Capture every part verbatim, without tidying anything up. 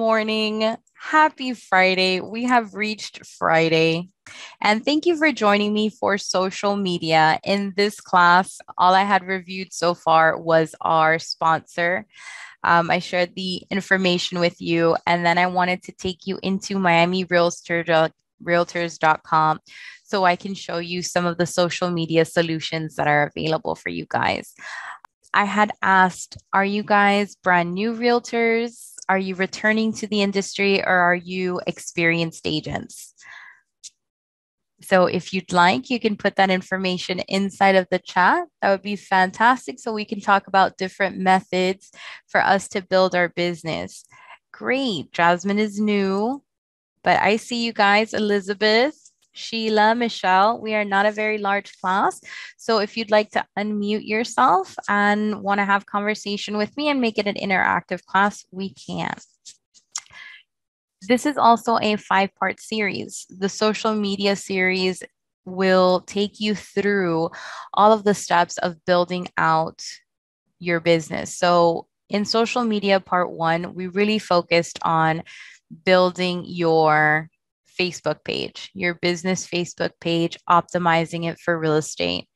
morning. Happy Friday. We have reached Friday. And thank you for joining me for social media. In this class, all I had reviewed so far was our sponsor. Um, I shared the information with you, and then I wanted to take you into Miami Realtor dot com so I can show you some of the social media solutions that are available for you guys. I had asked, are you guys brand new realtors? Are you returning to the industry, or are you experienced agents? So if you'd like, you can put that information inside of the chat. That would be fantastic. So we can talk about different methods for us to build our business. Great. Jasmine is new, but I see you guys, Elizabeth, Sheila, Michelle. We are not a very large class. So if you'd like to unmute yourself and want to have conversation with me and make it an interactive class, we can. This is also a five-part series. The social media series will take you through all of the steps of building out your business. So in social media part one, we really focused on building your Facebook page, your business Facebook page, optimizing it for real estate.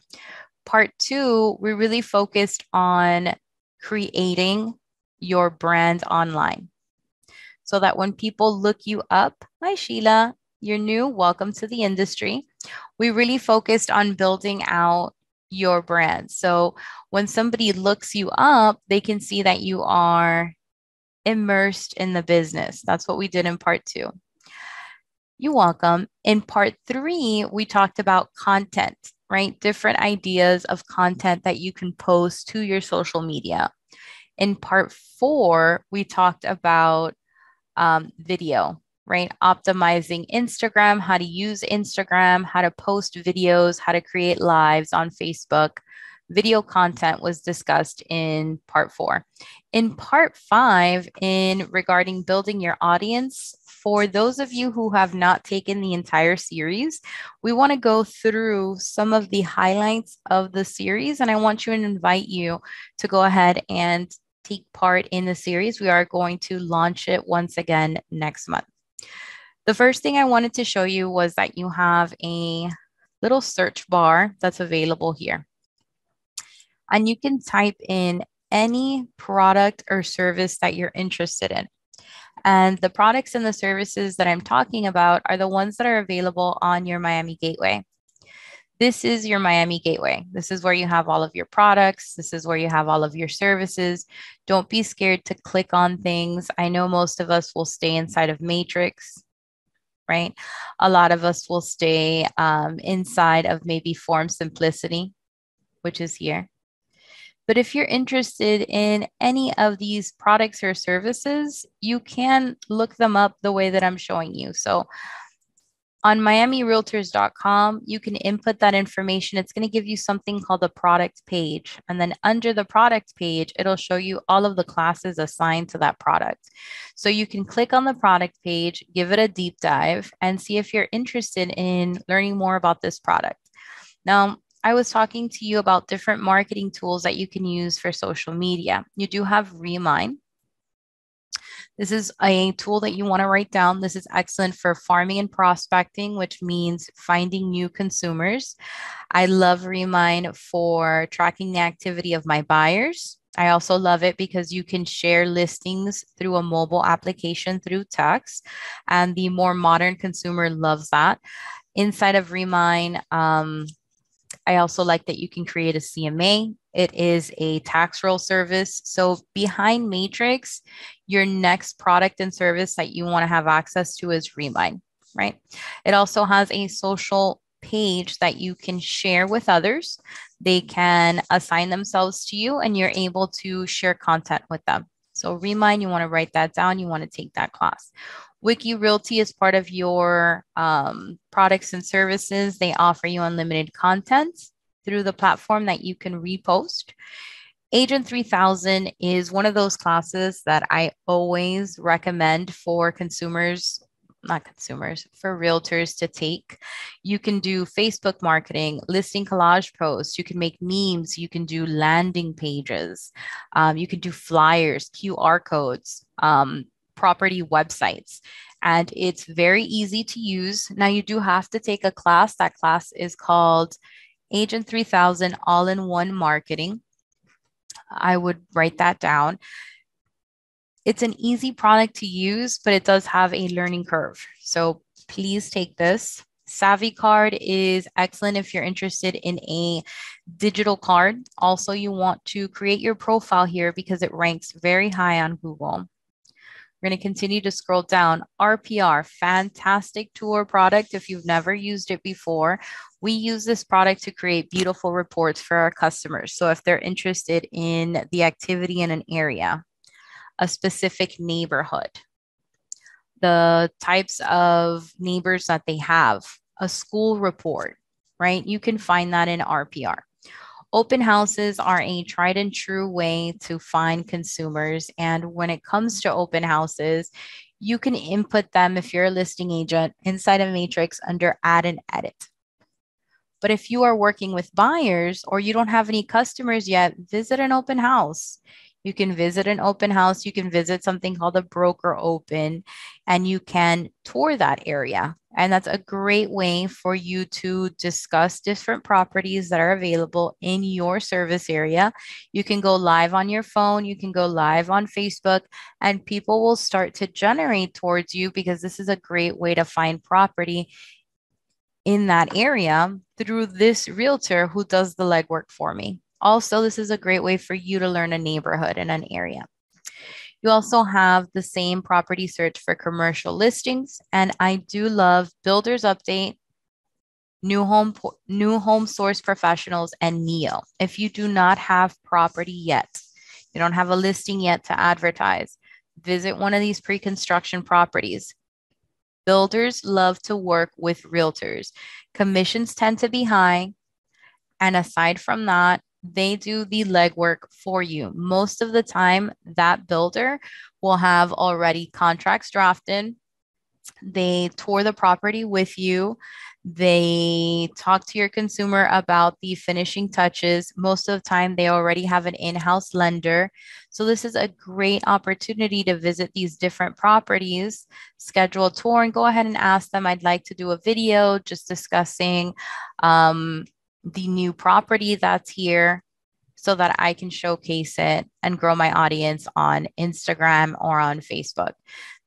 Part two, we really focused on creating your brand online, so that when people look you up, hi Sheila, you're new, welcome to the industry. We really focused on building out your brand. So when somebody looks you up, they can see that you are immersed in the business. That's what we did in part two. You're welcome. In part three, we talked about content, right? Different ideas of content that you can post to your social media. In part four, we talked about Um, video, right? Optimizing Instagram, how to use Instagram, how to post videos, how to create lives on Facebook. Video content was discussed in part four. In part five, in regarding building your audience, for those of you who have not taken the entire series, we want to go through some of the highlights of the series, and I want you and invite you to go ahead and take part in the series. We are going to launch it once again next month. The first thing I wanted to show you was that you have a little search bar that's available here. And you can type in any product or service that you're interested in. And the products and the services that I'm talking about are the ones that are available on your Miami Gateway. This is your Miami Gateway. This is where you have all of your products. This is where you have all of your services. Don't be scared to click on things. I know most of us will stay inside of Matrix, right? A lot of us will stay um, inside of maybe Form Simplicity, which is here. But if you're interested in any of these products or services, you can look them up the way that I'm showing you. So on Miami Realtors dot com, you can input that information. It's going to give you something called the product page. And then under the product page, it'll show you all of the classes assigned to that product. So you can click on the product page, give it a deep dive, and see if you're interested in learning more about this product. Now, I was talking to you about different marketing tools that you can use for social media. You do have Remind. This is a tool that you want to write down. This is excellent for farming and prospecting, which means finding new consumers. I love Remind for tracking the activity of my buyers. I also love it because you can share listings through a mobile application through text, and the more modern consumer loves that. Inside of Remind, um, I also like that you can create a C M A. It is a tax roll service. So behind Matrix, your next product and service that you want to have access to is Remind, right? It also has a social page that you can share with others. They can assign themselves to you, and you're able to share content with them. So Remind, you want to write that down. You want to take that class. Wiki Realty is part of your um, products and services. They offer you unlimited content through the platform that you can repost. Agent three thousand is one of those classes that I always recommend for consumers, not consumers, for realtors to take. You can do Facebook marketing, listing collage posts, you can make memes, you can do landing pages, um, you can do flyers, Q R codes, um, property websites. And it's very easy to use. Now you do have to take a class. That class is called Agent three thousand All-in-One Marketing. I would write that down. It's an easy product to use, but it does have a learning curve. So please take this. Savvy Card is excellent if you're interested in a digital card. Also, you want to create your profile here because it ranks very high on Google. We're going to continue to scroll down. R P R, fantastic tour product if you've never used it before. We use this product to create beautiful reports for our customers. So if they're interested in the activity in an area, a specific neighborhood, the types of neighbors that they have, a school report, right? You can find that in R P R. Open houses are a tried and true way to find consumers. And when it comes to open houses, you can input them if you're a listing agent inside a matrix under add and edit. But if you are working with buyers or you don't have any customers yet, visit an open house. You can visit an open house. You can visit something called a broker open, and you can tour that area. And that's a great way for you to discuss different properties that are available in your service area. You can go live on your phone. You can go live on Facebook, and people will start to generate towards you because this is a great way to find property in that area through this realtor who does the legwork for me. Also, this is a great way for you to learn a neighborhood in an area. You also have the same property search for commercial listings. And I do love Builders Update, New Home, New Home Source Professionals, and Neo. If you do not have property yet, you don't have a listing yet to advertise, visit one of these pre-construction properties. Builders love to work with realtors. Commissions tend to be high. And aside from that, they do the legwork for you. Most of the time, that builder will have already contracts drafted. They tour the property with you. They talk to your consumer about the finishing touches. Most of the time, they already have an in-house lender. So this is a great opportunity to visit these different properties, schedule a tour, and go ahead and ask them, I'd like to do a video just discussing um, the new property that's here so that I can showcase it and grow my audience on Instagram or on Facebook.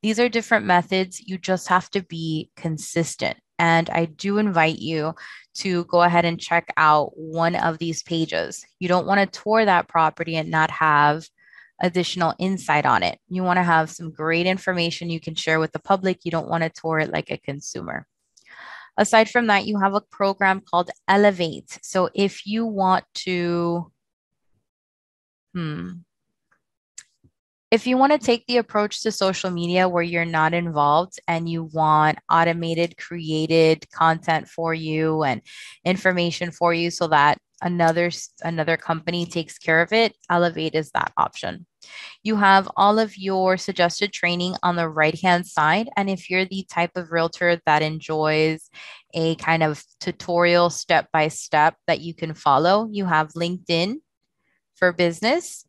These are different methods. You just have to be consistent. And I do invite you to go ahead and check out one of these pages. You don't want to tour that property and not have additional insight on it. You want to have some great information you can share with the public. You don't want to tour it like a consumer. Aside from that, you have a program called Elevate. So if you want to, hmm, if you want to take the approach to social media where you're not involved and you want automated, created content for you and information for you so that another, another company takes care of it, Elevate is that option. You have all of your suggested training on the right-hand side. And if you're the type of realtor that enjoys a kind of tutorial step-by-step that you can follow, you have LinkedIn for business,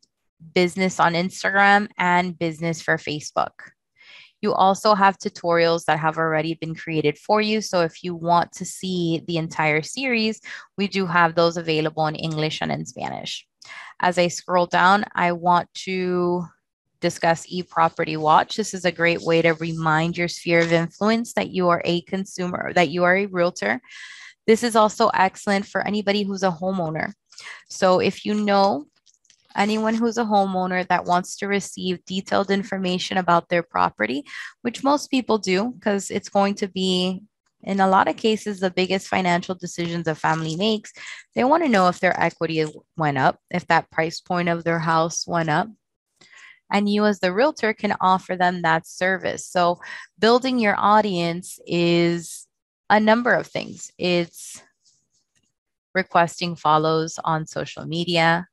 business on Instagram, and business for Facebook. You also have tutorials that have already been created for you. So if you want to see the entire series, we do have those available in English and in Spanish. As I scroll down, I want to discuss ePropertyWatch. This is a great way to remind your sphere of influence that you are a consumer, that you are a realtor. This is also excellent for anybody who's a homeowner. So if you know anyone who's a homeowner that wants to receive detailed information about their property, which most people do, because it's going to be, in a lot of cases, the biggest financial decisions a family makes, they want to know if their equity went up, if that price point of their house went up. And you as the realtor can offer them that service. So building your audience is a number of things. It's requesting follows on social media.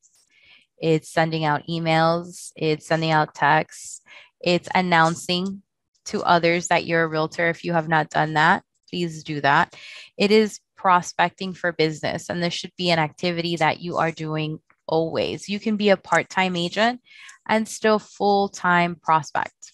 It's sending out emails. It's sending out texts. It's announcing to others that you're a realtor. If you have not done that, please do that. It is prospecting for business, and this should be an activity that you are doing always. You can be a part-time agent and still full-time prospect.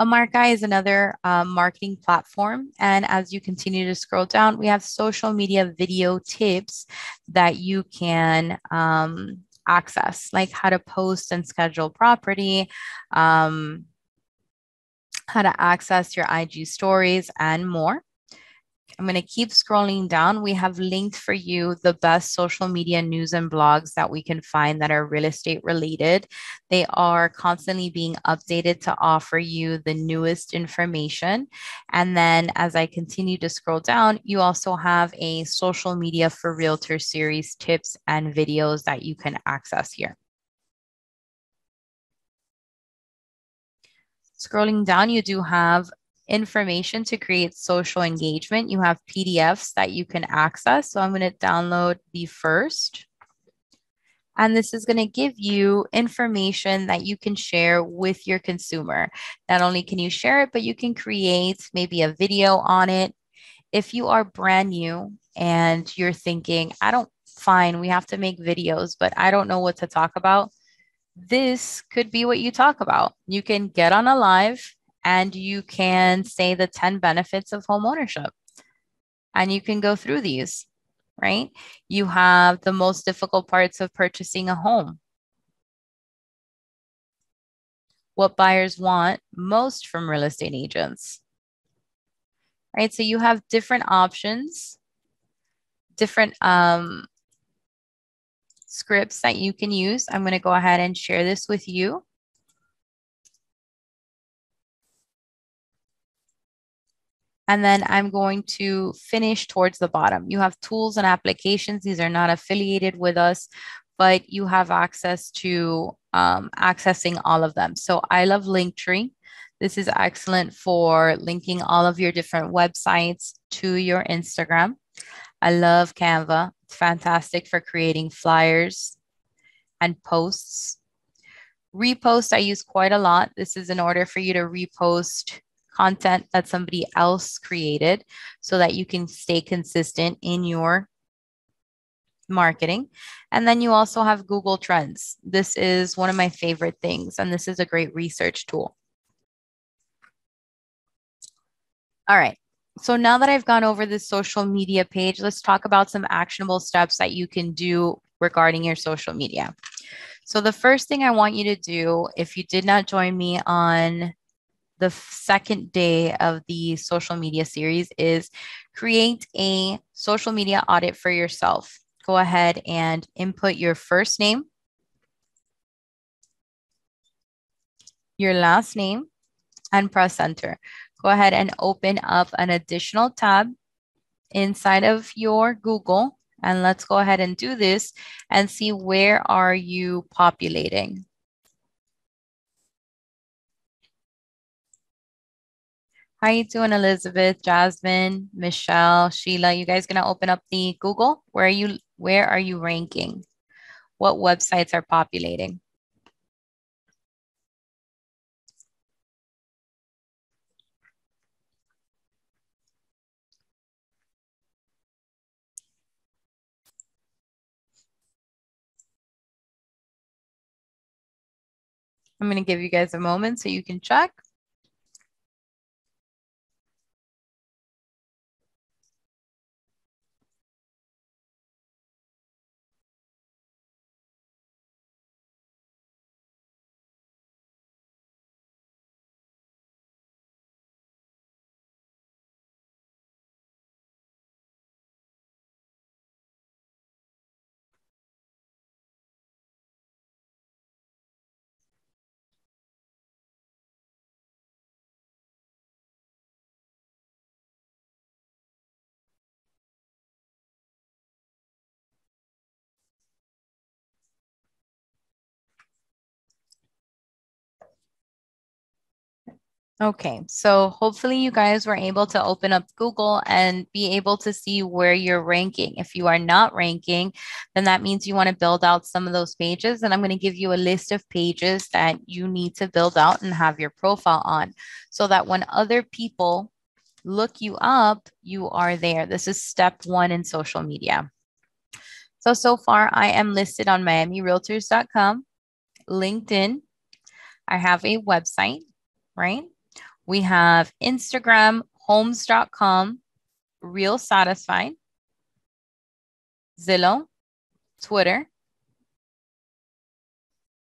AmarKai is another uh, marketing platform. And as you continue to scroll down, we have social media video tips that you can um, access, like how to post and schedule property, um, how to access your I G stories, and more. I'm going to keep scrolling down. We have linked for you the best social media news and blogs that we can find that are real estate related. They are constantly being updated to offer you the newest information. And then as I continue to scroll down, you also have a social media for realtors series tips and videos that you can access here. Scrolling down, you do have information to create social engagement. You have P D Fs that you can access. So I'm going to download the first. And this is going to give you information that you can share with your consumer. Not only can you share it, but you can create maybe a video on it. If you are brand new and you're thinking, I don't, fine, we have to make videos, but I don't know what to talk about. This could be what you talk about. You can get on a live and you can say the ten benefits of home ownership. And you can go through these, right? You have the most difficult parts of purchasing a home. What buyers want most from real estate agents, right? So you have different options, different um, scripts that you can use. I'm gonna go ahead and share this with you. And then I'm going to finish towards the bottom. You have tools and applications. These are not affiliated with us, but you have access to um, accessing all of them. So I love Linktree. This is excellent for linking all of your different websites to your Instagram. I love Canva. It's fantastic for creating flyers and posts. Repost, I use quite a lot. This is in order for you to repost content that somebody else created so that you can stay consistent in your marketing. And then you also have Google Trends. This is one of my favorite things, and this is a great research tool. All right. So now that I've gone over this social media page, let's talk about some actionable steps that you can do regarding your social media. So the first thing I want you to do, if you did not join me on the second day of the social media series, is create a social media audit for yourself. Go ahead and input your first name, your last name, and press enter. Go ahead and open up an additional tab inside of your Google, and let's go ahead and do this and see where are you populating. How you doing, Elizabeth, Jasmine, Michelle, Sheila? You guys gonna open up the Google? Where are you, where are you ranking? What websites are populating? I'm gonna give you guys a moment so you can check. Okay, so hopefully you guys were able to open up Google and be able to see where you're ranking. If you are not ranking, then that means you want to build out some of those pages. And I'm going to give you a list of pages that you need to build out and have your profile on so that when other people look you up, you are there. This is step one in social media. So, so far I am listed on Miami Realtors dot com, LinkedIn. I have a website, right? We have Instagram, Homes dot com, Real Satisfied, Zillow, Twitter,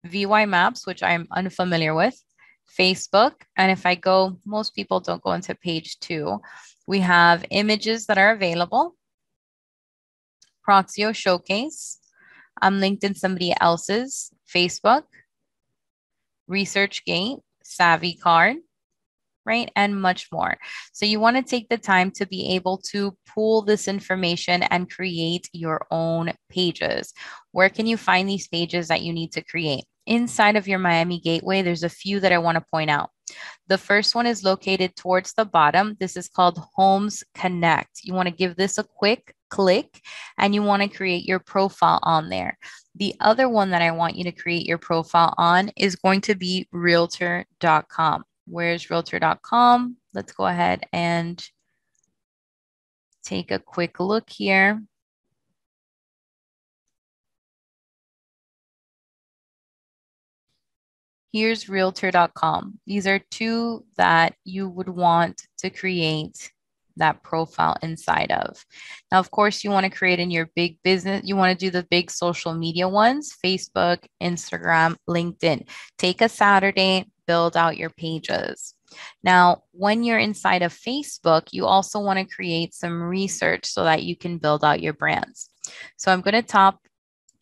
V Y Maps, which I'm unfamiliar with, Facebook. And if I go, most people don't go into page two. We have images that are available. Proxio Showcase. I'm linked in somebody else's. Facebook, ResearchGate, Savvy Card, right? And much more. So you want to take the time to be able to pull this information and create your own pages. Where can you find these pages that you need to create? Inside of your Miami Gateway, there's a few that I want to point out. The first one is located towards the bottom. This is called Homes Connect. You want to give this a quick click and you want to create your profile on there. The other one that I want you to create your profile on is going to be Realtor dot com. Where's Realtor dot com? Let's go ahead and take a quick look here. Here's Realtor dot com. These are two that you would want to create that profile inside of. Now, of course, you want to create in your big business. You want to do the big social media ones, Facebook, Instagram, LinkedIn. Take a Saturday, build out your pages. Now, when you're inside of Facebook, you also want to create some research so that you can build out your brands. So I'm going to top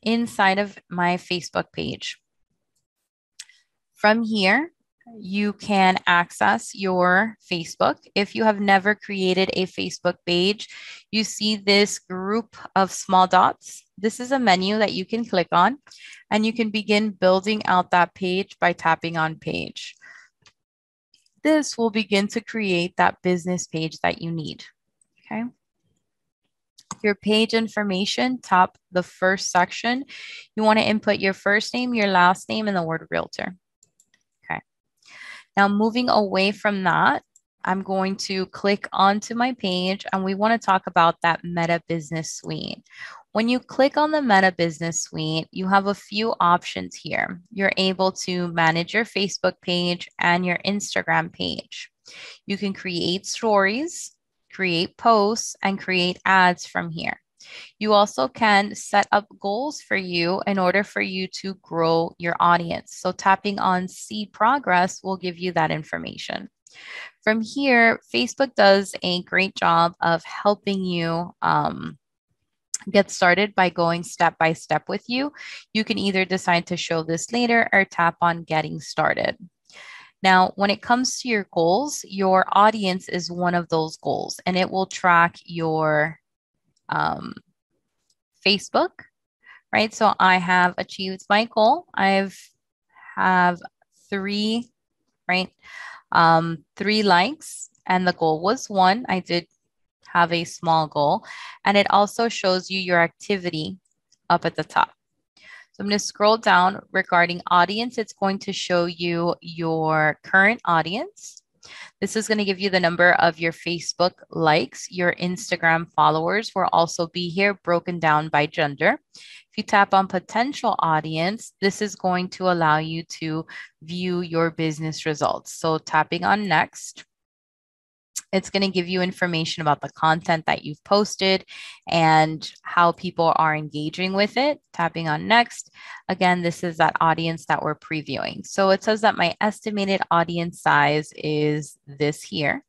inside of my Facebook page. From here, you can access your Facebook. If you have never created a Facebook page, you see this group of small dots. This is a menu that you can click on, and you can begin building out that page by tapping on page. This will begin to create that business page that you need, okay? Your page information, top the first section. You want to input your first name, your last name, and the word realtor. Now, moving away from that, I'm going to click onto my page, and we want to talk about that Meta Business Suite. When you click on the Meta Business Suite, you have a few options here. You're able to manage your Facebook page and your Instagram page. You can create stories, create posts, and create ads from here. You also can set up goals for you in order for you to grow your audience. So tapping on See Progress will give you that information. From here, Facebook does a great job of helping you um, get started by going step by step with you. You can either decide to show this later or tap on Getting Started. Now, when it comes to your goals, your audience is one of those goals, and it will track your Um, Facebook, right? So I have achieved my goal. I've have three, right? Um, three likes, and the goal was one. I did have a small goal, and it also shows you your activity up at the top. So I'm going to scroll down. Regarding audience, it's going to show you your current audience. This is going to give you the number of your Facebook likes. Your Instagram followers will also be here, broken down by gender. If you tap on potential audience, this is going to allow you to view your business results. So tapping on next, it's going to give you information about the content that you've posted and how people are engaging with it. Tapping on next. Again, this is that audience that we're previewing. So it says that my estimated audience size is this here.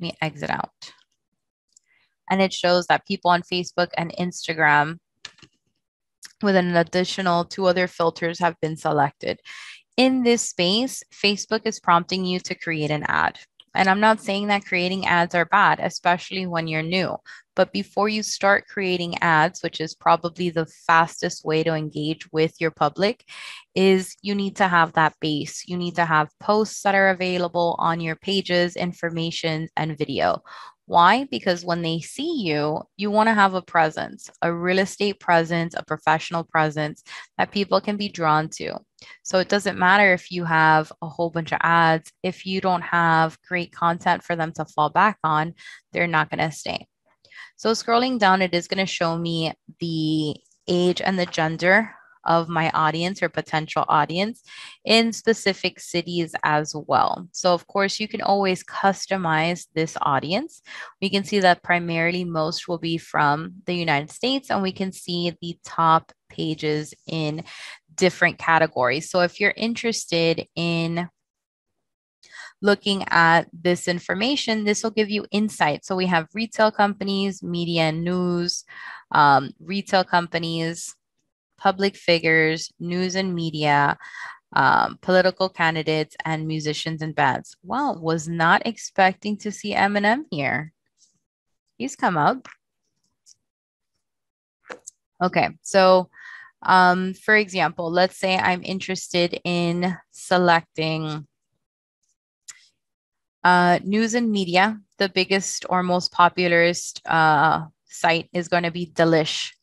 Let me exit out. And it shows that people on Facebook and Instagram with an additional two other filters have been selected. In this space, Facebook is prompting you to create an ad. And I'm not saying that creating ads are bad, especially when you're new. But before you start creating ads, which is probably the fastest way to engage with your public, is you need to have that base. You need to have posts that are available on your pages, information, and video. Why? Because when they see you, you want to have a presence, a real estate presence, a professional presence that people can be drawn to. So it doesn't matter if you have a whole bunch of ads. If you don't have great content for them to fall back on, they're not going to stay. So scrolling down, it is going to show me the age and the gender of my audience or potential audience in specific cities as well. So of course, you can always customize this audience. We can see that primarily most will be from the United States, and we can see the top pages in different categories. So if you're interested in looking at this information, this will give you insight. So we have retail companies, media and news, um, retail companies, public figures, news and media, um, political candidates, and musicians and bands. Wow, was not expecting to see Eminem here. He's come up. Okay, so um, for example, let's say I'm interested in selecting Uh, news and media. The biggest or most popularist uh, site is going to be Delish.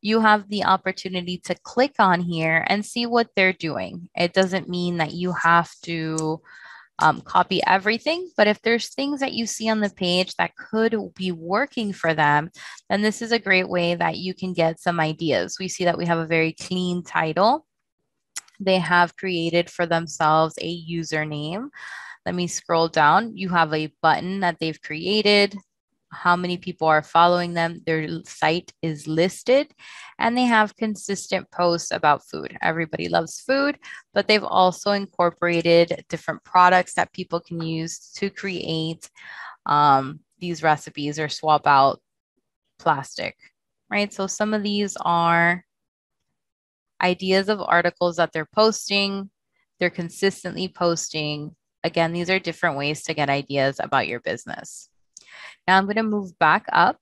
You have the opportunity to click on here and see what they're doing. It doesn't mean that you have to um, copy everything, but if there's things that you see on the page that could be working for them, then this is a great way that you can get some ideas. We see that we have a very clean title. They have created for themselves a username. Let me scroll down. You have a button that they've created, how many people are following them, their site is listed, and they have consistent posts about food. Everybody loves food, but they've also incorporated different products that people can use to create um, these recipes or swap out plastic, right? So some of these are ideas of articles that they're posting, they're consistently posting. Again, these are different ways to get ideas about your business. Now I'm going to move back up.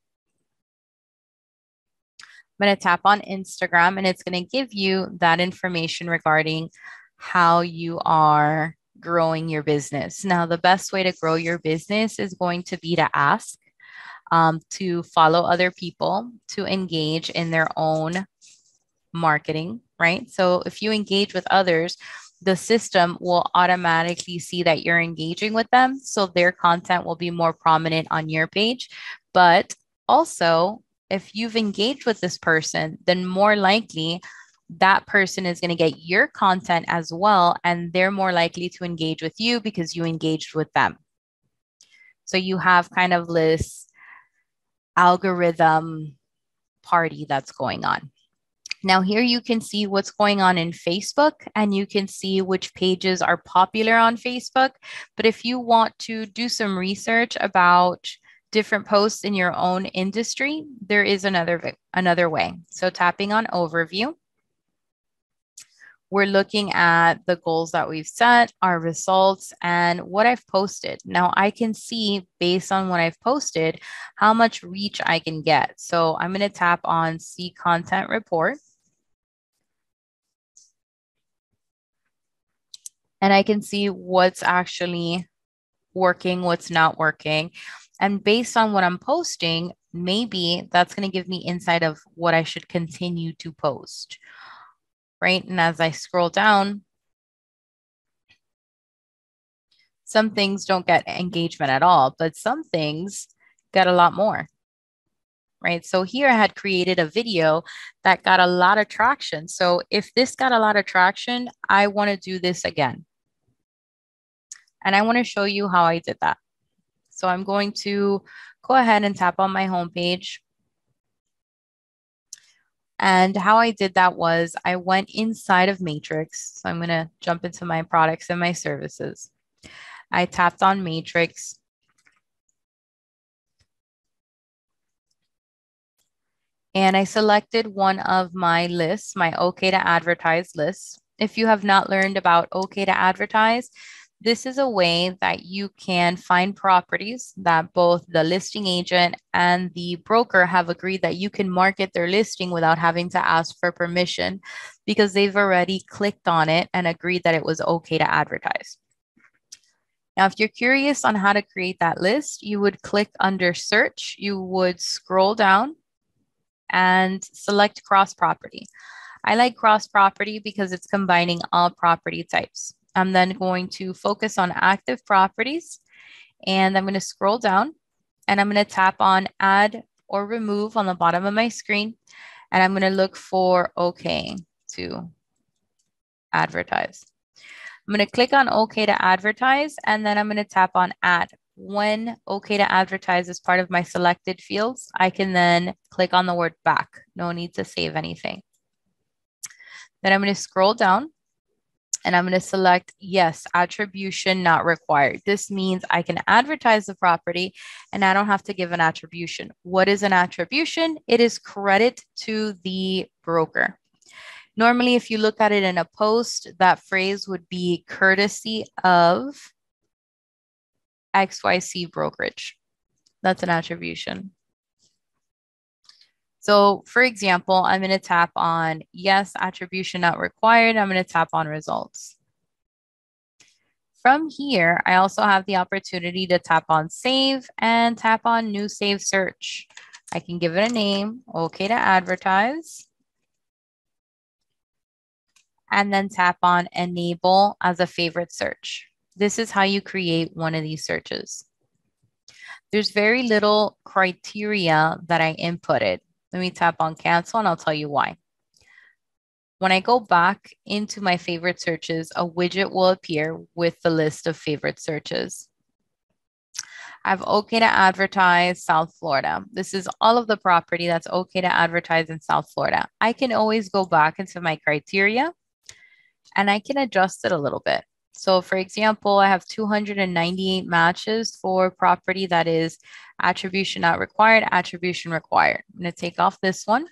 I'm going to tap on Instagram, and it's going to give you that information regarding how you are growing your business. Now, the best way to grow your business is going to be to ask, um, to follow other people, to engage in their own marketing, right? So if you engage with others, the system will automatically see that you're engaging with them. So their content will be more prominent on your page. But also, if you've engaged with this person, then more likely that person is going to get your content as well. And they're more likely to engage with you because you engaged with them. So you have kind of this algorithm party that's going on. Now here you can see what's going on in Facebook, and you can see which pages are popular on Facebook. But if you want to do some research about different posts in your own industry, there is another, another way. So tapping on overview, we're looking at the goals that we've set, our results, and what I've posted. Now I can see based on what I've posted, how much reach I can get. So I'm gonna tap on see content report. And I can see what's actually working, what's not working. And based on what I'm posting, maybe that's going to give me insight of what I should continue to post, right? And as I scroll down, some things don't get engagement at all, but some things got a lot more, right? So here I had created a video that got a lot of traction. So if this got a lot of traction, I want to do this again. And I want to show you how I did that. So I'm going to go ahead and tap on my homepage. And how I did that was I went inside of Matrix. So I'm going to jump into my products and my services. I tapped on Matrix. And I selected one of my lists, my OK to Advertise list. If you have not learned about OK to Advertise, this is a way that you can find properties that both the listing agent and the broker have agreed that you can market their listing without having to ask for permission because they've already clicked on it and agreed that it was okay to advertise. Now, if you're curious on how to create that list, you would click under search, you would scroll down and select cross property. I like cross property because it's combining all property types. I'm then going to focus on active properties, and I'm going to scroll down, and I'm going to tap on add or remove on the bottom of my screen, and I'm going to look for okay. to advertise. I'm going to click on OK to advertise, and then I'm going to tap on Add. When OK to advertise is part of my selected fields, I can then click on the word back. No need to save anything. Then I'm going to scroll down and I'm going to select yes, attribution not required. This means I can advertise the property and I don't have to give an attribution. What is an attribution? It is credit to the broker. Normally, if you look at it in a post, that phrase would be courtesy of X Y Z brokerage. That's an attribution. So for example, I'm going to tap on yes, attribution not required. I'm going to tap on results. From here, I also have the opportunity to tap on save and tap on new save search. I can give it a name, okay to advertise, and then tap on enable as a favorite search. This is how you create one of these searches. There's very little criteria that I inputted. Let me tap on cancel and I'll tell you why. When I go back into my favorite searches, a widget will appear with the list of favorite searches. I have okay to advertise South Florida. This is all of the property that's okay to advertise in South Florida. I can always go back into my criteria and I can adjust it a little bit. So for example, I have two hundred ninety-eight matches for property that is attribution not required, attribution required. I'm going to take off this one.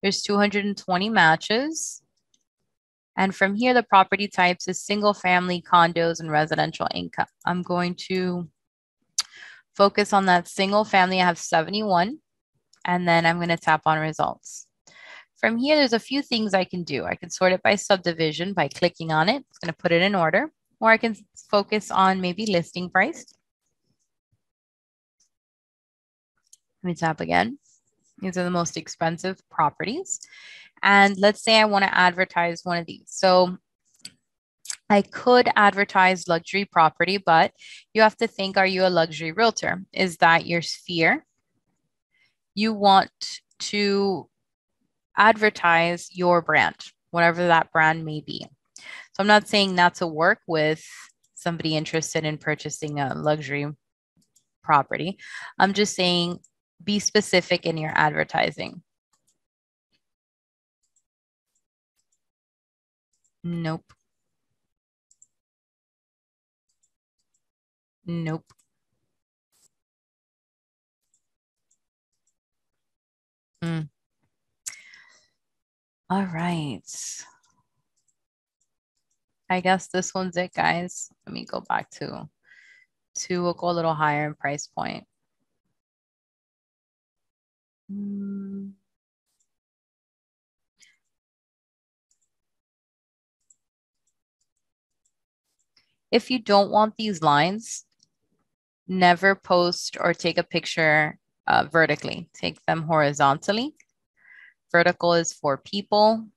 There's two hundred twenty matches. And from here, the property types is single family, condos, and residential income. I'm going to focus on that single family. I have seventy-one. And then I'm going to tap on results. From here, there's a few things I can do. I can sort it by subdivision by clicking on it. It's going to put it in order. Or I can focus on maybe listing price. Let me tap again. These are the most expensive properties. And let's say I want to advertise one of these. So I could advertise luxury property, but you have to think, are you a luxury realtor? Is that your sphere? You want to advertise your brand, whatever that brand may be. So I'm not saying not to work with somebody interested in purchasing a luxury property. I'm just saying be specific in your advertising. Nope. Nope. Mm. All right. I guess this one's it, guys. Let me go back to two. We'll go a little higher in price point. Mm. If you don't want these lines, never post or take a picture uh, vertically. Take them horizontally. Vertical is for people.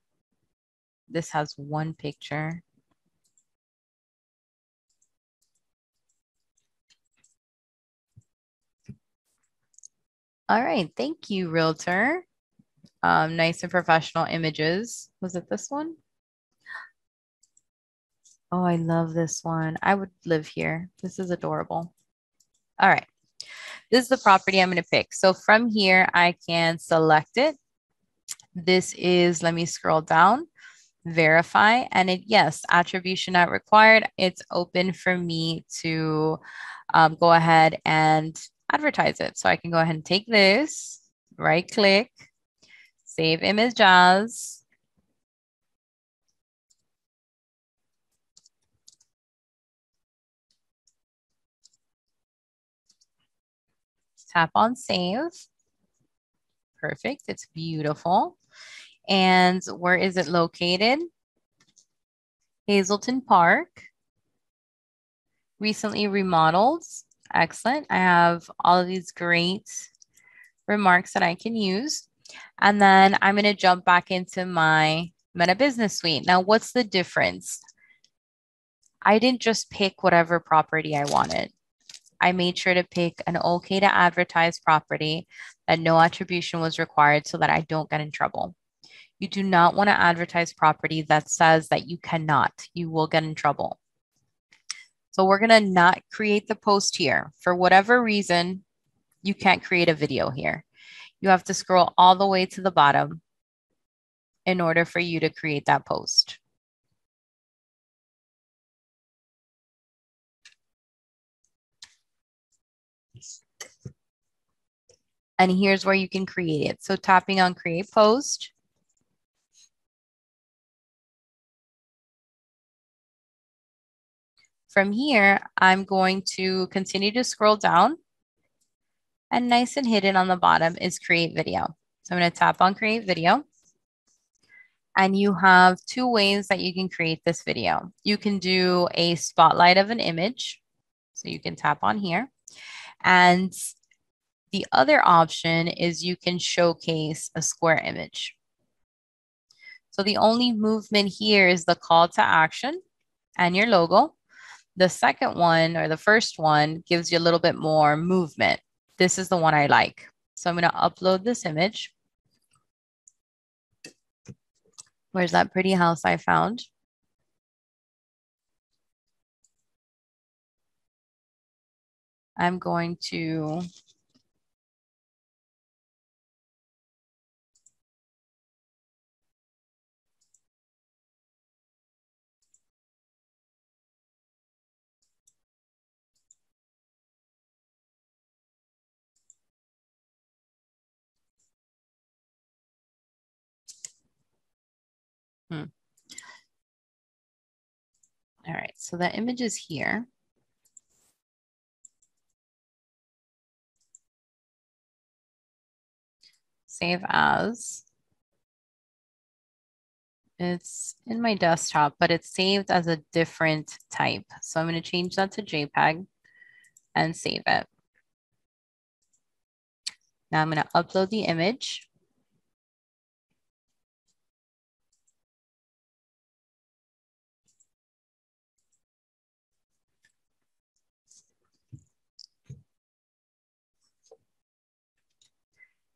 This has one picture. All right, thank you, Realtor. Um, nice and professional images. Was it this one? Oh, I love this one. I would live here. This is adorable. All right, this is the property I'm gonna pick. So from here, I can select it. This is, let me scroll down, verify, and it, yes, attribution not required. It's open for me to um, go ahead and advertise it. So I can go ahead and take this, right click, save image as. Tap on save. Perfect, it's beautiful. And where is it located? Hazleton Park. Recently remodeled. Excellent. I have all of these great remarks that I can use. And then I'm going to jump back into my Meta Business Suite. Now, what's the difference? I didn't just pick whatever property I wanted. I made sure to pick an okay to advertise property that no attribution was required so that I don't get in trouble. You do not want to advertise property that says that you cannot. You will get in trouble. So we're going to not create the post here. For whatever reason, you can't create a video here. You have to scroll all the way to the bottom in order for you to create that post. And here's where you can create it. So tapping on Create Post. From here, I'm going to continue to scroll down, and nice and hidden on the bottom is Create Video. So I'm going to tap on Create Video, and you have two ways that you can create this video. You can do a spotlight of an image, so you can tap on here, and the other option is you can showcase a square image. So the only movement here is the call to action and your logo. The second one, or the first one, gives you a little bit more movement. This is the one I like. So I'm going to upload this image. Where's that pretty house I found? I'm going to Hmm. All right, so that image is here. Save as. It's in my desktop, but it's saved as a different type. So I'm going to change that to JPEG and save it. Now I'm going to upload the image.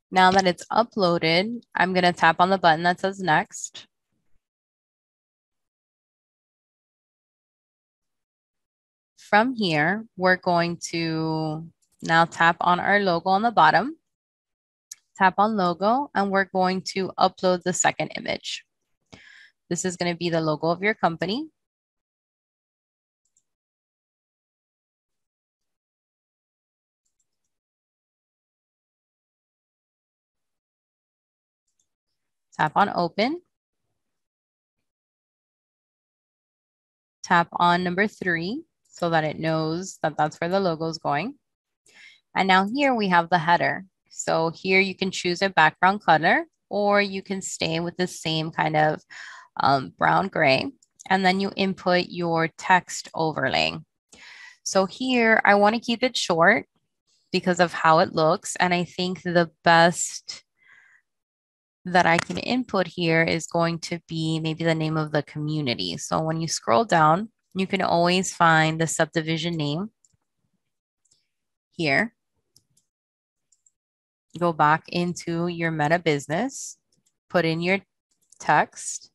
Now that it's uploaded, I'm going to tap on the button that says Next. From here, we're going to now tap on our logo on the bottom, tap on Logo, and we're going to upload the second image. This is going to be the logo of your company. Tap on Open. Tap on number three so that it knows that that's where the logo is going. And now here we have the header. So here you can choose a background color, or you can stay with the same kind of um, brown gray, and then you input your text overlay. So here I want to keep it short because of how it looks. And I think the best that I can input here is going to be maybe the name of the community. So when you scroll down, you can always find the subdivision name here. Go back into your Meta Business, put in your text.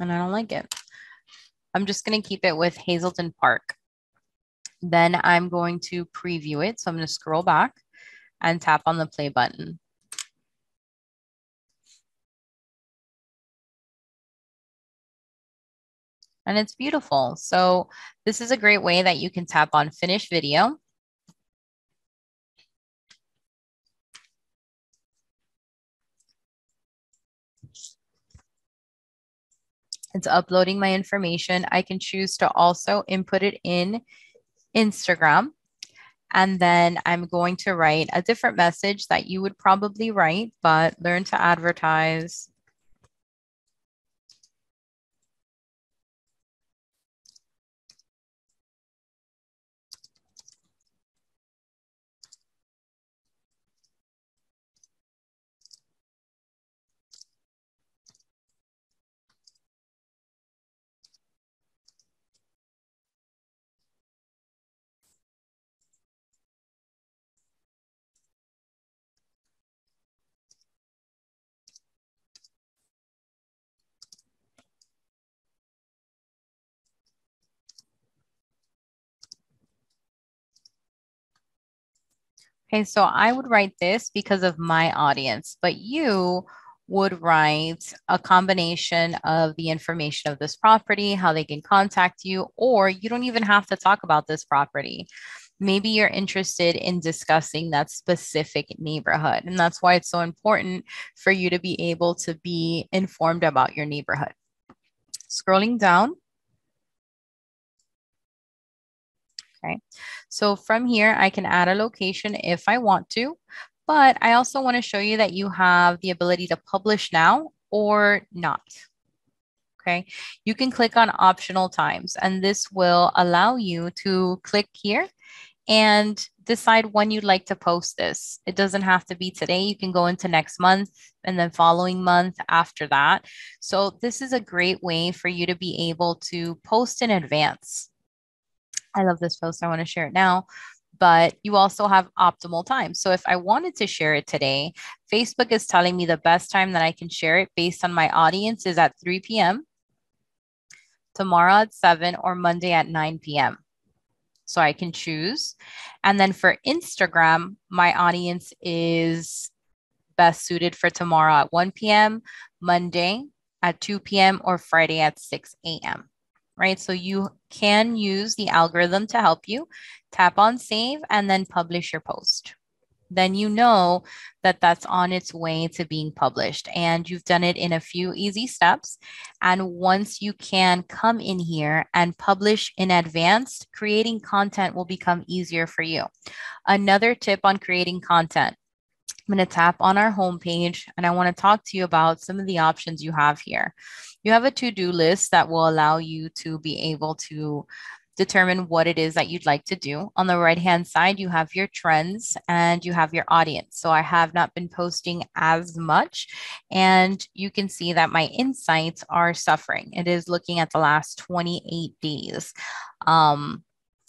And I don't like it. I'm just going to keep it with Hazelton Park. Then I'm going to preview it. So I'm going to scroll back and tap on the play button. And it's beautiful. So this is a great way that you can tap on Finish Video. It's uploading my information. I can choose to also input it in Instagram. And then I'm going to write a different message that you would probably write, but learn to advertise. Okay, so I would write this because of my audience, but you would write a combination of the information of this property, how they can contact you, or you don't even have to talk about this property. Maybe you're interested in discussing that specific neighborhood. And that's why it's so important for you to be able to be informed about your neighborhood. Scrolling down. Okay, so from here, I can add a location if I want to. But I also want to show you that you have the ability to publish now or not. Okay, you can click on optional times, and this will allow you to click here and decide when you'd like to post this. It doesn't have to be today. You can go into next month and then following month after that. So this is a great way for you to be able to post in advance. I love this post. I want to share it now. But you also have optimal time. So if I wanted to share it today, Facebook is telling me the best time that I can share it based on my audience is at three p m, tomorrow at seven, or Monday at nine p m So I can choose. And then for Instagram, my audience is best suited for tomorrow at one p m, Monday at two p m, or Friday at six a m Right? So you can use the algorithm to help you. Tap on save and then publish your post. Then you know that that's on its way to being published, and you've done it in a few easy steps. And once you can come in here and publish in advance, creating content will become easier for you. Another tip on creating content. I'm going to tap on our homepage, and I want to talk to you about some of the options you have here. You have a to-do list that will allow you to be able to determine what it is that you'd like to do. On the right-hand side, you have your trends and you have your audience. So I have not been posting as much, and you can see that my insights are suffering. It is looking at the last twenty-eight days. Um,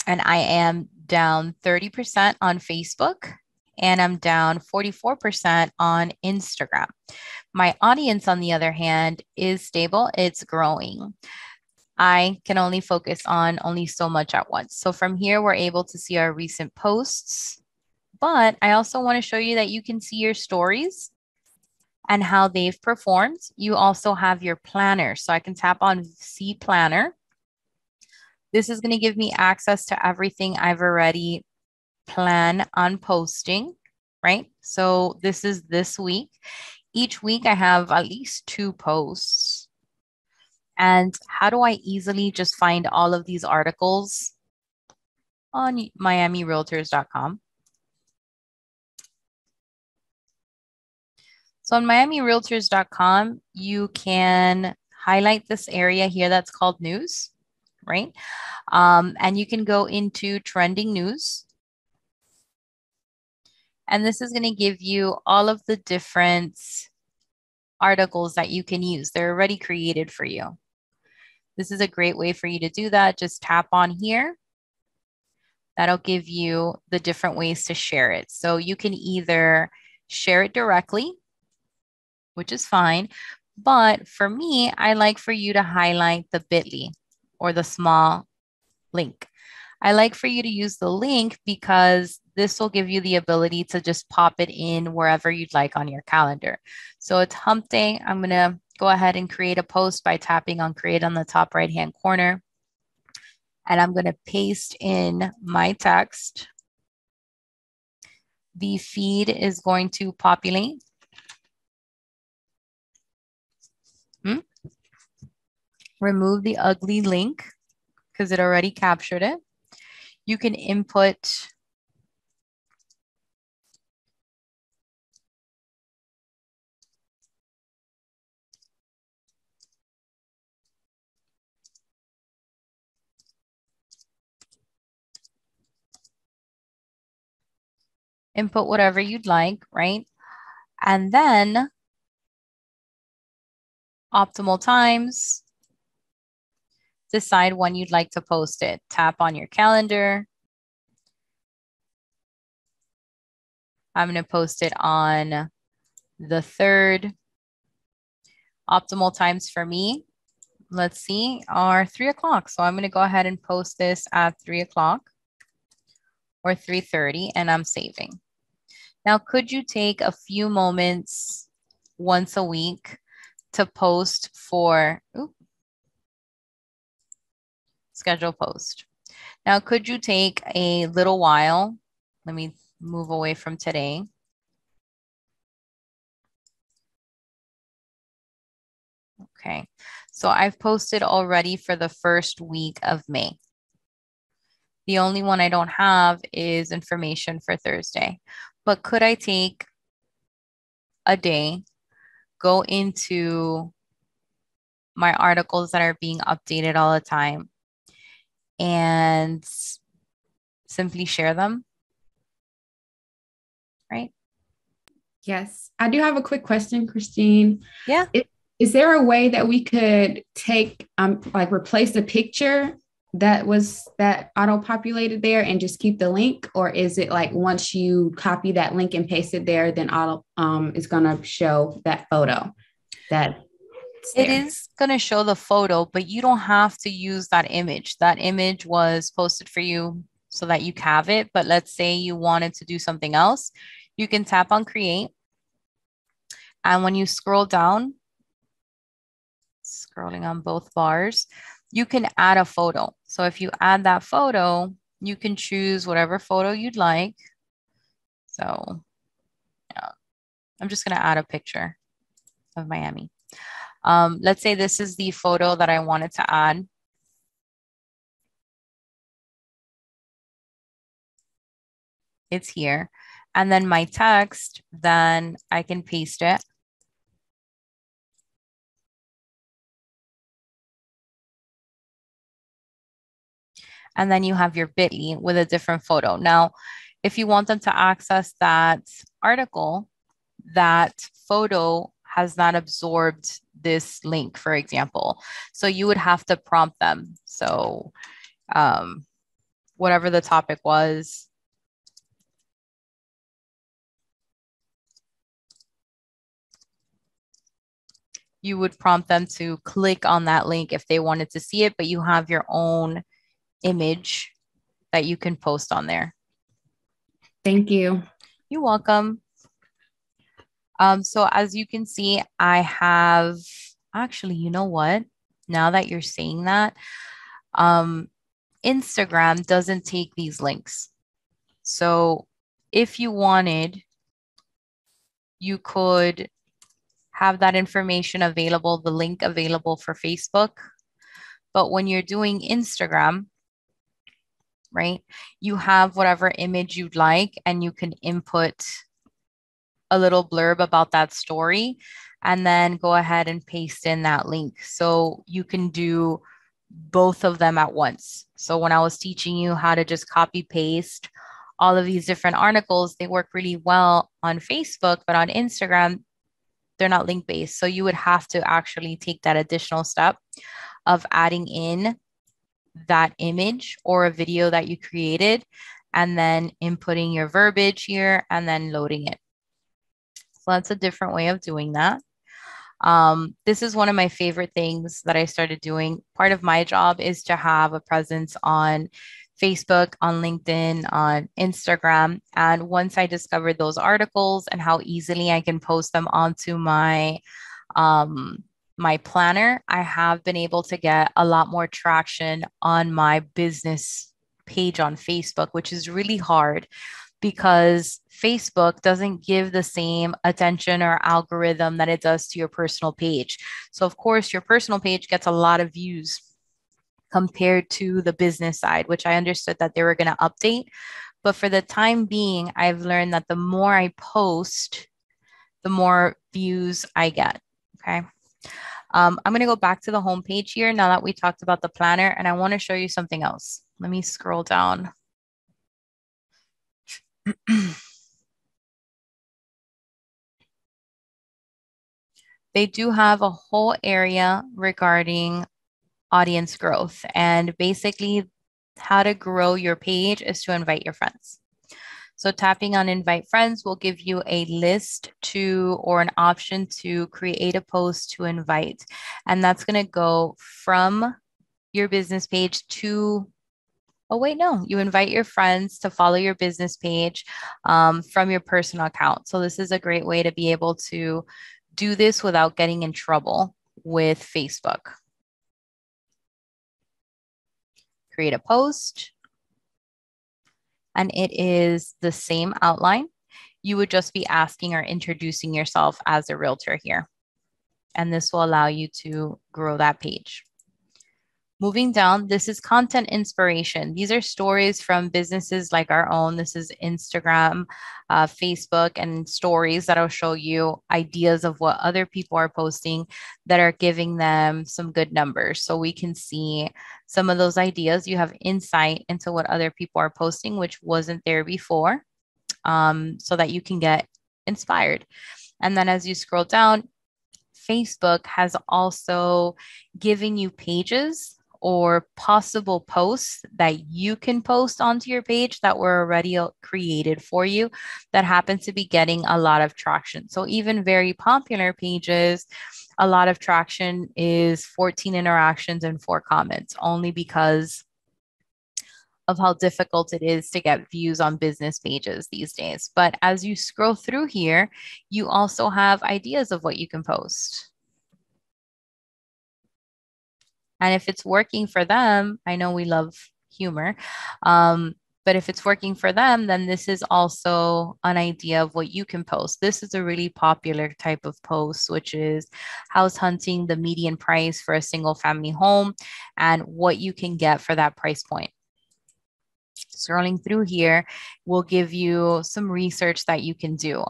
and I am down thirty percent on Facebook. And I'm down forty-four percent on Instagram. My audience, on the other hand, is stable. It's growing. I can only focus on only so much at once. So from here, we're able to see our recent posts. But I also want to show you that you can see your stories and how they've performed. You also have your planner. So I can tap on See Planner. This is going to give me access to everything I've already plan on posting, right? So this is this week. Each week I have at least two posts. And how do I easily just find all of these articles on Miami Realtors dot com? So on Miami Realtors dot com, you can highlight this area here that's called news, right? Um, and you can go into trending news. And this is going to give you all of the different articles that you can use. They're already created for you. This is a great way for you to do that. Just tap on here. That'll give you the different ways to share it. So you can either share it directly, which is fine. But for me, I like for you to highlight the bit dot L Y or the small link. I like for you to use the link because this will give you the ability to just pop it in wherever you'd like on your calendar. So it's hump day. I'm going to go ahead and create a post by tapping on create on the top right-hand corner. And I'm going to paste in my text. The feed is going to populate. Hmm? Remove the ugly link because it already captured it. You can input input whatever you'd like, right? And then optimal times. Decide when you'd like to post it. Tap on your calendar. I'm going to post it on the third. Optimal times for me, let's see, are three o'clock. So I'm going to go ahead and post this at three o'clock or three thirty, and I'm saving. Now, could you take a few moments once a week to post for oops, schedule post? Now, could you take a little while? Let me move away from today. Okay, so I've posted already for the first week of May. The only one I don't have is information for Thursday. But could I take a day, go into my articles that are being updated all the time, and simply share them, right? Yes. I do have a quick question, Christine. Yeah. Is, is there a way that we could take, um, like replace the picture that was that auto-populated there and just keep the link? Or is it like once you copy that link and paste it there, then auto um, is going to show that photo that... It is going to show the photo, but you don't have to use that image. That image was posted for you so that you have it. But let's say you wanted to do something else. You can tap on create. And when you scroll down, scrolling on both bars, you can add a photo. So if you add that photo, you can choose whatever photo you'd like. So yeah, I'm just going to add a picture of Miami. Um, let's say this is the photo that I wanted to add. It's here. And then my text, then I can paste it. And then you have your bit dot l y with a different photo. Now, if you want them to access that article, that photo has not absorbed this link, for example. So you would have to prompt them. So um, whatever the topic was. You would prompt them to click on that link if they wanted to see it, but you have your own image that you can post on there. Thank you. You're welcome. Um, so as you can see, I have actually, you know what, now that you're saying that, um, Instagram doesn't take these links. So if you wanted, you could have that information available, the link available for Facebook. But when you're doing Instagram, right, you have whatever image you'd like and you can input a little blurb about that story, and then go ahead and paste in that link. So you can do both of them at once. So when I was teaching you how to just copy paste all of these different articles, they work really well on Facebook, but on Instagram, they're not link based. So you would have to actually take that additional step of adding in that image or a video that you created, and then inputting your verbiage here and then loading it. So that's a different way of doing that. Um, this is one of my favorite things that I started doing. Part of my job is to have a presence on Facebook, on LinkedIn, on Instagram. And once I discovered those articles and how easily I can post them onto my, um, my planner, I have been able to get a lot more traction on my business page on Facebook, which is really hard, because Facebook doesn't give the same attention or algorithm that it does to your personal page. So of course, your personal page gets a lot of views compared to the business side, which I understood that they were going to update. But for the time being, I've learned that the more I post, the more views I get. Okay. Um, I'm going to go back to the homepage here now that we talked about the planner, and I want to show you something else. Let me scroll down. They do have a whole area regarding audience growth, and basically how to grow your page is to invite your friends. So tapping on invite friends will give you a list to, or an option to create a post to invite, and that's going to go from your business page to Oh, wait, no, you invite your friends to follow your business page um, from your personal account. So this is a great way to be able to do this without getting in trouble with Facebook. Create a post. And it is the same outline. You would just be asking or introducing yourself as a realtor here. And this will allow you to grow that page. Moving down, this is content inspiration. These are stories from businesses like our own. This is Instagram, uh, Facebook, and stories that'll show you ideas of what other people are posting that are giving them some good numbers. So we can see some of those ideas. You have insight into what other people are posting, which wasn't there before, um, so that you can get inspired. And then as you scroll down, Facebook has also given you pages or possible posts that you can post onto your page that were already created for you that happens to be getting a lot of traction. So even very popular pages, a lot of traction is fourteen interactions and four comments, only because of how difficult it is to get views on business pages these days. But as you scroll through here, you also have ideas of what you can post. And if it's working for them, I know we love humor, um, but if it's working for them, then this is also an idea of what you can post. This is a really popular type of post, which is house hunting, the median price for a single family home, and what you can get for that price point. Scrolling through here will give you some research that you can do.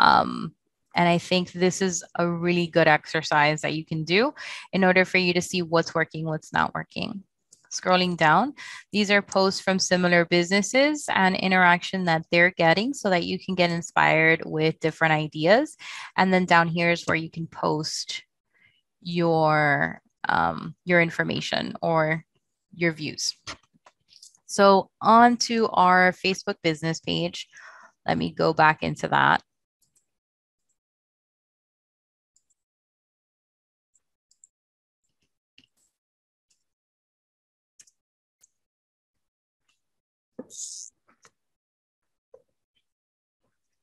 Um, and I think this is a really good exercise that you can do in order for you to see what's working, what's not working. Scrolling down, these are posts from similar businesses and interaction that they're getting so that you can get inspired with different ideas. And then down here is where you can post your, um, your information or your views. So onto our Facebook business page. Let me go back into that.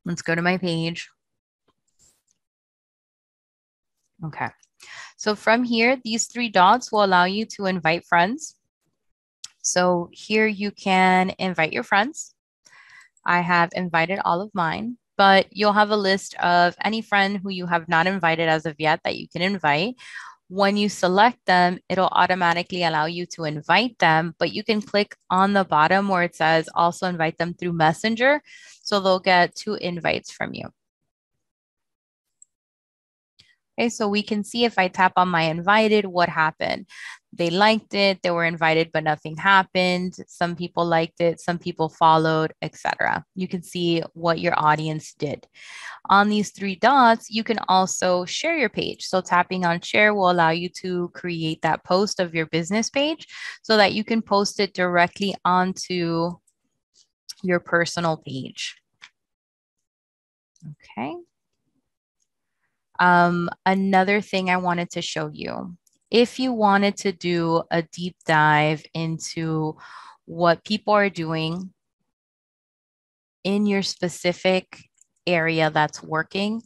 Let's go to my page. Okay. So from here, these three dots will allow you to invite friends. So here you can invite your friends. I have invited all of mine, but you'll have a list of any friend who you have not invited as of yet that you can invite. When you select them, it'll automatically allow you to invite them, but you can click on the bottom where it says also invite them through Messenger. So they'll get two invites from you. Okay, so we can see if I tap on my invited, what happened? They liked it, they were invited, but nothing happened. Some people liked it, some people followed, et cetera. You can see what your audience did. On these three dots, you can also share your page. So tapping on share will allow you to create that post of your business page so that you can post it directly onto your personal page. Okay. Um, another thing I wanted to show you, if you wanted to do a deep dive into what people are doing in your specific area that's working,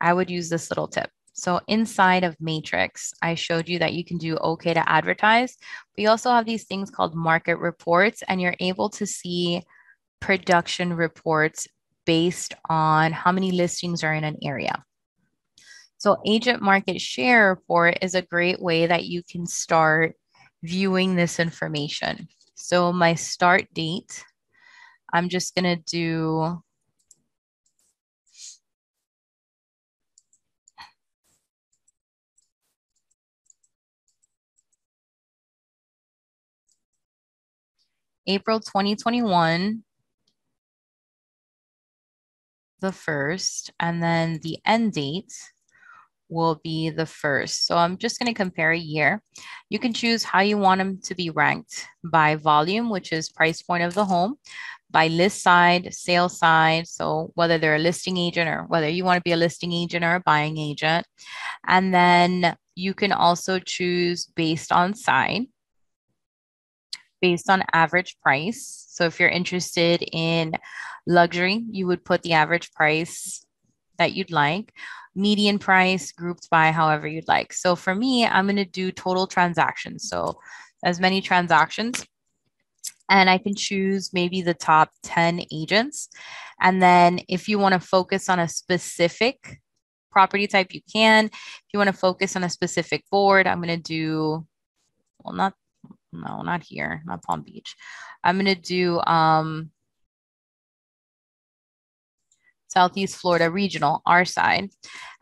I would use this little tip. So inside of Matrix, I showed you that you can do okay to advertise. We also have these things called market reports, and you're able to see production reports based on how many listings are in an area. So agent market share report is a great way that you can start viewing this information. So my start date, I'm just gonna do, April twenty twenty-one, the first, and then the end date will be the first. So I'm just going to compare a year. You can choose how you want them to be ranked by volume, which is price point of the home, by list side, sale side. So whether they're a listing agent or whether you want to be a listing agent or a buying agent. And then you can also choose based on side. based on average price. So if you're interested in luxury, you would put the average price that you'd like, median price grouped by however you'd like. So for me, I'm going to do total transactions. So as many transactions, and I can choose maybe the top ten agents. And then if you want to focus on a specific property type, you can. If you want to focus on a specific board, I'm going to do, well, not, no, not here, not Palm Beach. I'm going to do um, Southeast Florida Regional, our side.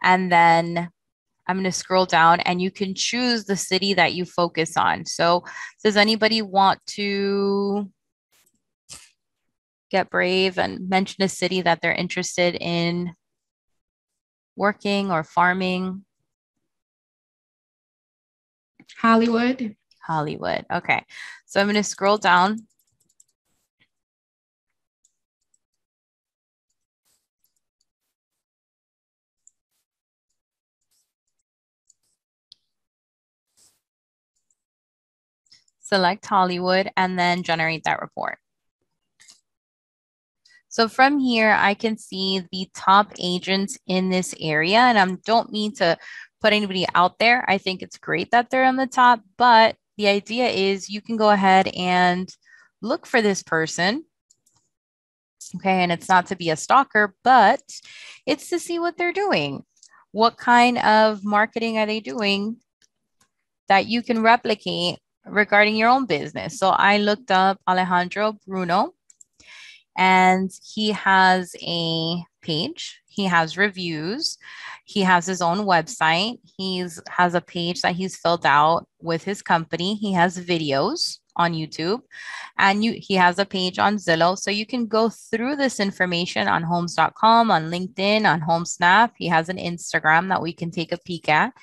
And then I'm going to scroll down and you can choose the city that you focus on. So does anybody want to get brave and mention a city that they're interested in working or farming? Hollywood. Hollywood. Okay. So I'm going to scroll down. Select Hollywood and then generate that report. So from here, I can see the top agents in this area, and I don't mean to put anybody out there. I think it's great that they're on the top, but the idea is you can go ahead and look for this person. Okay, and it's not to be a stalker, but it's to see what they're doing. What kind of marketing are they doing that you can replicate regarding your own business? So I looked up Alejandro Bruno, and he has a page, he has reviews, he has his own website, he's has a page that he's filled out with his company, he has videos on YouTube, and you he has a page on Zillow. So you can go through this information on homes dot com, on LinkedIn, on Homesnap. He has an Instagram that we can take a peek at.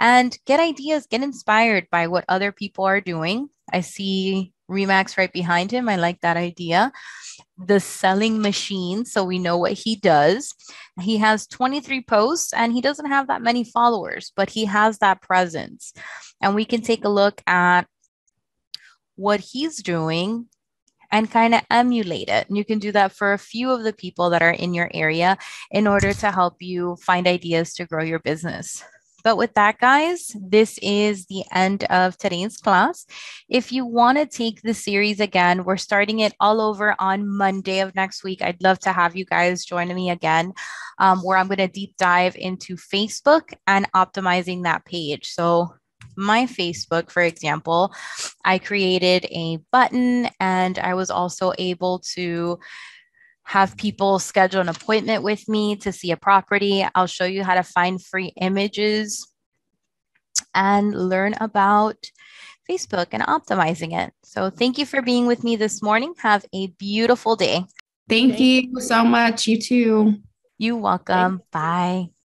And get ideas, get inspired by what other people are doing. I see Remax right behind him. I like that idea. The selling machine, so we know what he does. He has twenty-three posts and he doesn't have that many followers, but he has that presence. And we can take a look at what he's doing and kind of emulate it. And you can do that for a few of the people that are in your area in order to help you find ideas to grow your business. But with that, guys, this is the end of today's class. If you want to take the series again, we're starting it all over on Monday of next week. I'd love to have you guys join me again, um, where I'm going to deep dive into Facebook and optimizing that page. So my Facebook, for example, I created a button and I was also able to have people schedule an appointment with me to see a property. I'll show you how to find free images and learn about Facebook and optimizing it. So thank you for being with me this morning. Have a beautiful day. Thank you so much. You too. You're welcome. Bye.